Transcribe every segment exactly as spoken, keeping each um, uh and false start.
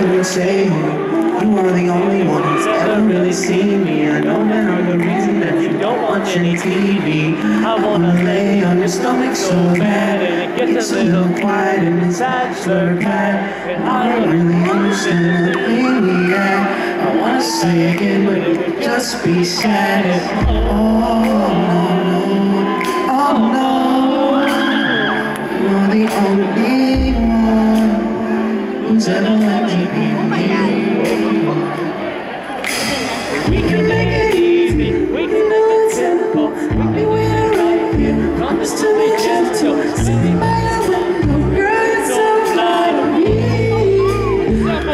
I would say you are the only one who's ever really seen me. I know that I'm the reason that you don't watch any T V. I wanna lay on your stomach so bad, and it gets a little quiet and it's actually bad. And I don't really understand the thing we had. I wanna say again, but it would just be sad. Oh no, no, oh no. You're the only one who's ever let me be me. We can make it easy, we can do it simple. We'll be waiting right here, promise to be gentle. Sitting by your window, girl, you're so fly to me. Oh,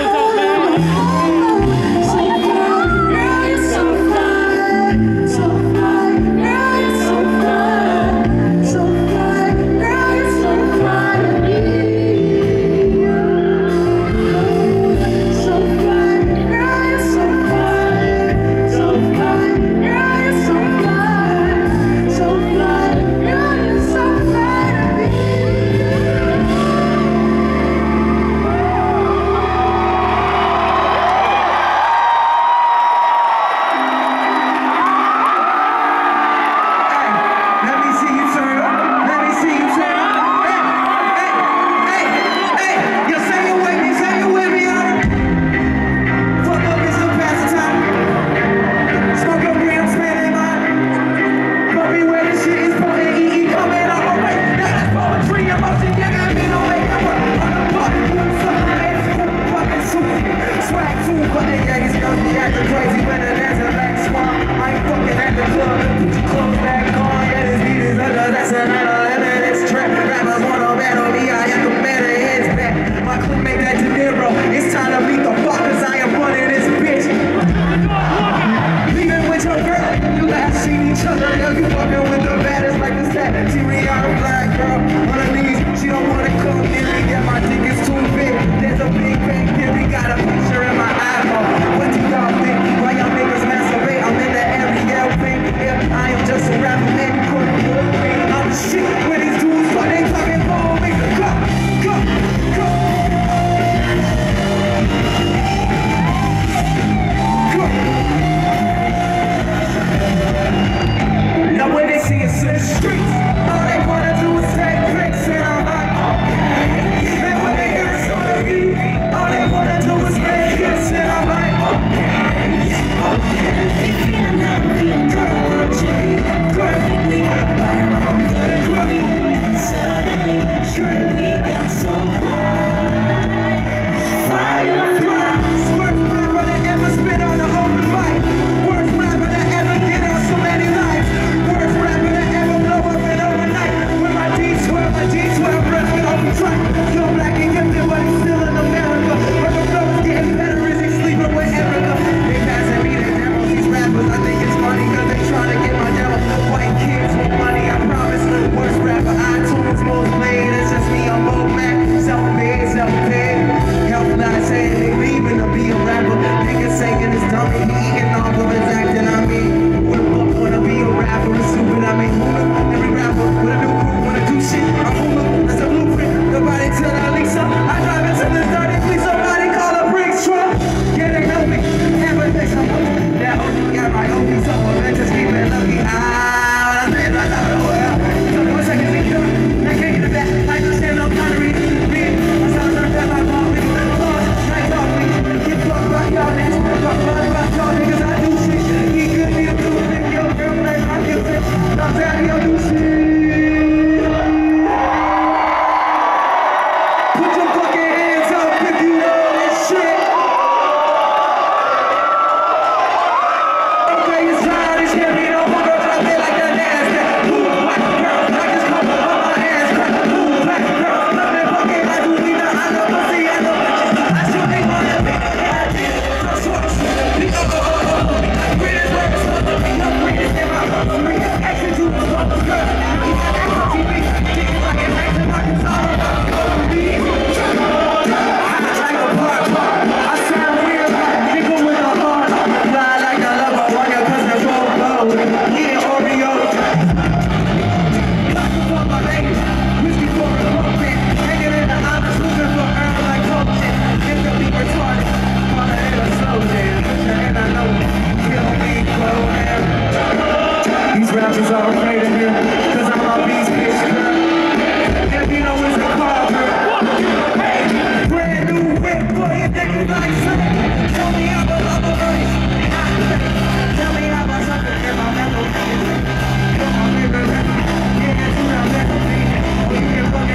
so fly, girl, you're so fly. So fly, girl, you're so fly. So fly, girl, you're so fly to me. So fly, girl, you're so fly. So fly, girl, you're so fly. So fly, girl, you're so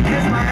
Kiss my